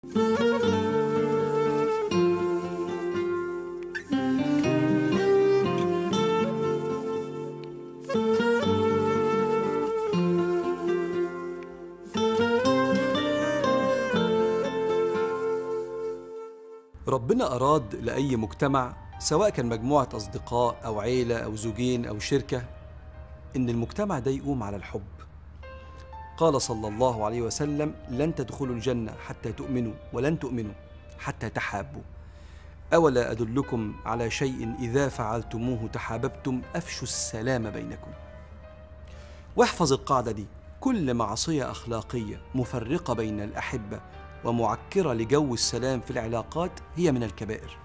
ربنا أراد لأي مجتمع، سواء كان مجموعة أصدقاء أو عيلة أو زوجين أو شركة، إن المجتمع ده يقوم على الحب. قال صلى الله عليه وسلم: لن تدخلوا الجنة حتى تؤمنوا، ولن تؤمنوا حتى تحابوا، أولا أدلكم على شيء إذا فعلتموه تحاببتم، أفشوا السلام بينكم. واحفظ القاعدة دي: كل معصية أخلاقية مفرقة بين الأحبة ومعكرة لجو السلام في العلاقات هي من الكبائر.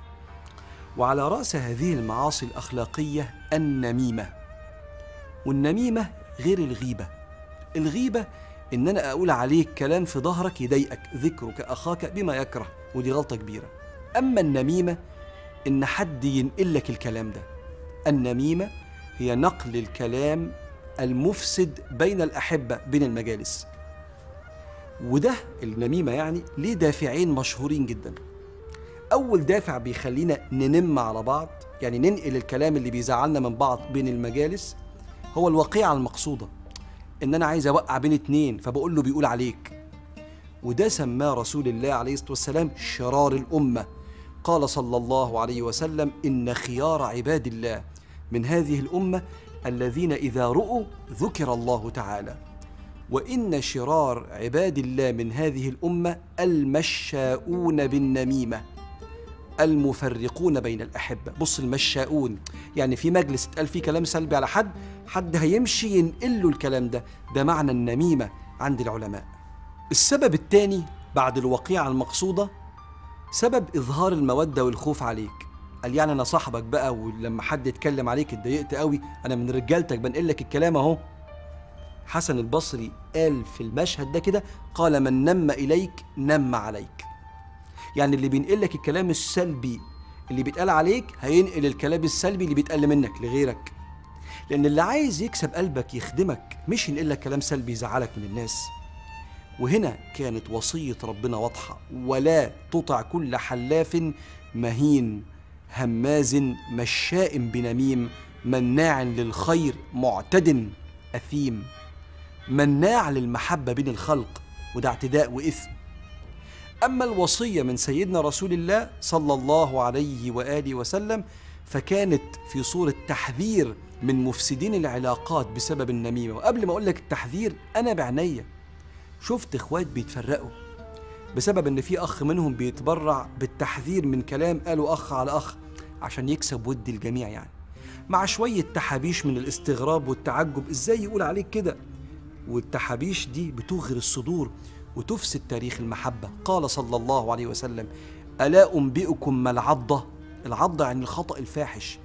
وعلى رأس هذه المعاصي الأخلاقية النميمة. والنميمة غير الغيبة. الغيبة إن أنا أقول عليك كلام في ظهرك يضايقك، ذكرك أخاك بما يكره، ودي غلطة كبيرة. أما النميمة إن حد ينقل لك الكلام ده. النميمة هي نقل الكلام المفسد بين الأحبة بين المجالس. وده النميمة يعني ليه دافعين مشهورين جدا. أول دافع بيخلينا ننم على بعض، يعني ننقل الكلام اللي بيزعلنا من بعض بين المجالس، هو الوقيعة المقصودة، إن أنا عايز أوقع بين اتنين فبقول له بيقول عليك. وده سماه رسول الله عليه الصلاة والسلام شرار الأمة. قال صلى الله عليه وسلم: إن خيار عباد الله من هذه الأمة الذين إذا رؤوا ذكر الله تعالى، وإن شرار عباد الله من هذه الأمة المشاؤون بالنميمة المفرقون بين الأحبة. بص، المشاؤون يعني في مجلس اتقال فيه كلام سلبي على حد هيمشي ينقل له الكلام ده، ده معنى النميمة عند العلماء. السبب الثاني بعد الوقيعة المقصودة سبب إظهار المودة والخوف عليك. قال يعني أنا صاحبك بقى، ولما حد يتكلم عليك اتضايقت قوي، أنا من رجالتك بنقل لك الكلام أهو. حسن البصري قال في المشهد ده كده: قال من نم إليك نم عليك. يعني اللي بينقل لك الكلام السلبي اللي بيتقال عليك هينقل الكلام السلبي اللي بيتقال منك لغيرك، لأن اللي عايز يكسب قلبك يخدمك مش ينقل لك كلام سلبي يزعلك من الناس. وهنا كانت وصية ربنا واضحة: ولا تطع كل حلاف مهين هماز مشاء بنميم مناع للخير معتد أثيم. مناع للمحبة بين الخلق، وده اعتداء وإثم. أما الوصية من سيدنا رسول الله صلى الله عليه وآله وسلم فكانت في صورة تحذير من مفسدين العلاقات بسبب النميمة. وقبل ما أقول لك التحذير، أنا بعناية شفت إخوات بيتفرقوا بسبب إن في أخ منهم بيتبرع بالتحذير من كلام قالوا أخ على أخ عشان يكسب ود الجميع، يعني مع شوية تحابيش من الاستغراب والتعجب، إزاي يقول عليك كده؟ والتحابيش دي بتغري الصدور وتفسد تاريخ المحبة. قال صلى الله عليه وسلم: ألا أنبئكم ما العضة؟ العضة يعني الخطأ الفاحش.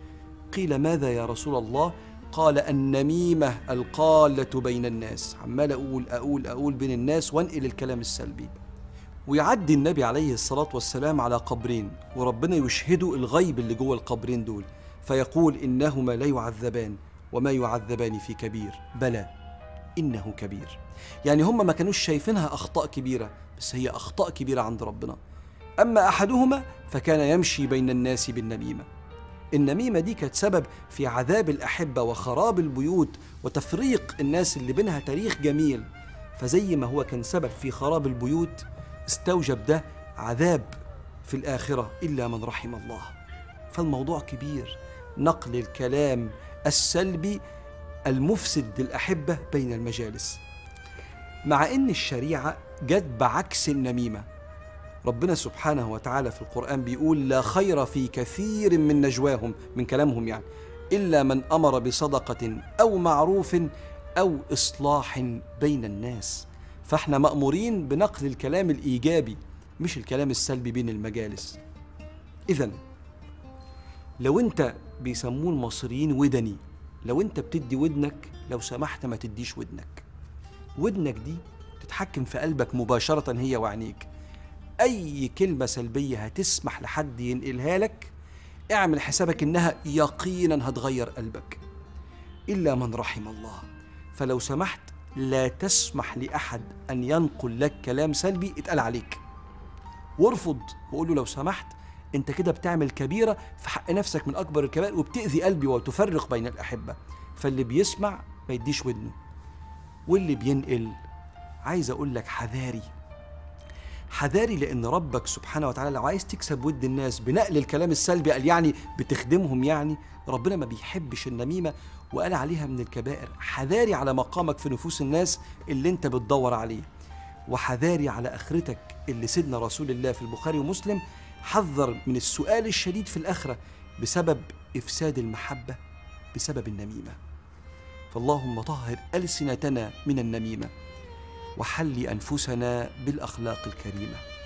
قيل: ماذا يا رسول الله؟ قال: النميمة القالة بين الناس. عمال أقول بين الناس وانقل الكلام السلبي. ويعدي النبي عليه الصلاة والسلام على قبرين، وربنا يشهدوا الغيب اللي جوه القبرين دول، فيقول: إنهما لا يعذبان وما يعذبان في كبير، بلى إنه كبير. يعني هم ما كانوش شايفينها أخطاء كبيرة، بس هي أخطاء كبيرة عند ربنا. أما أحدهما فكان يمشي بين الناس بالنميمة. النميمة دي كانت سبب في عذاب الأحبة وخراب البيوت وتفريق الناس اللي بينها تاريخ جميل. فزي ما هو كان سبب في خراب البيوت، استوجب ده عذاب في الآخرة إلا من رحم الله. فالموضوع كبير، نقل الكلام السلبي المفسد للأحبة بين المجالس. مع أن الشريعة جت بعكس النميمة. ربنا سبحانه وتعالى في القرآن بيقول: لا خير في كثير من نجواهم، من كلامهم يعني، إلا من أمر بصدقة أو معروف أو إصلاح بين الناس. فإحنا مأمورين بنقل الكلام الإيجابي مش الكلام السلبي بين المجالس. إذن لو أنت، بيسموه المصريين ودني، لو أنت بتدي ودنك لو سمحت ما تديش ودنك. ودنك دي تتحكم في قلبك مباشرة هي وعينيك. أي كلمة سلبية هتسمح لحد ينقلها لك اعمل حسابك إنها يقينا هتغير قلبك، إلا من رحم الله. فلو سمحت لا تسمح لأحد أن ينقل لك كلام سلبي اتقال عليك، وارفض وقول له لو سمحت انت كده بتعمل كبيرة في حق نفسك من أكبر الكبائر وبتأذي قلبي وتفرق بين الأحبة. فاللي بيسمع ما يديش ودنه، واللي بينقل عايز أقول لك حذاري حذاري، لأن ربك سبحانه وتعالى لو عايز تكسب ود الناس بنقل الكلام السلبي قال يعني بتخدمهم، يعني ربنا ما بيحبش النميمة وقال عليها من الكبائر. حذاري على مقامك في نفوس الناس اللي انت بتدور عليه، وحذاري على آخرتك اللي سيدنا رسول الله في البخاري ومسلم حذر من السؤال الشديد في الآخرة بسبب إفساد المحبة بسبب النميمة. فاللهم طهر ألسنتنا من النميمة وحلي أنفسنا بالأخلاق الكريمة.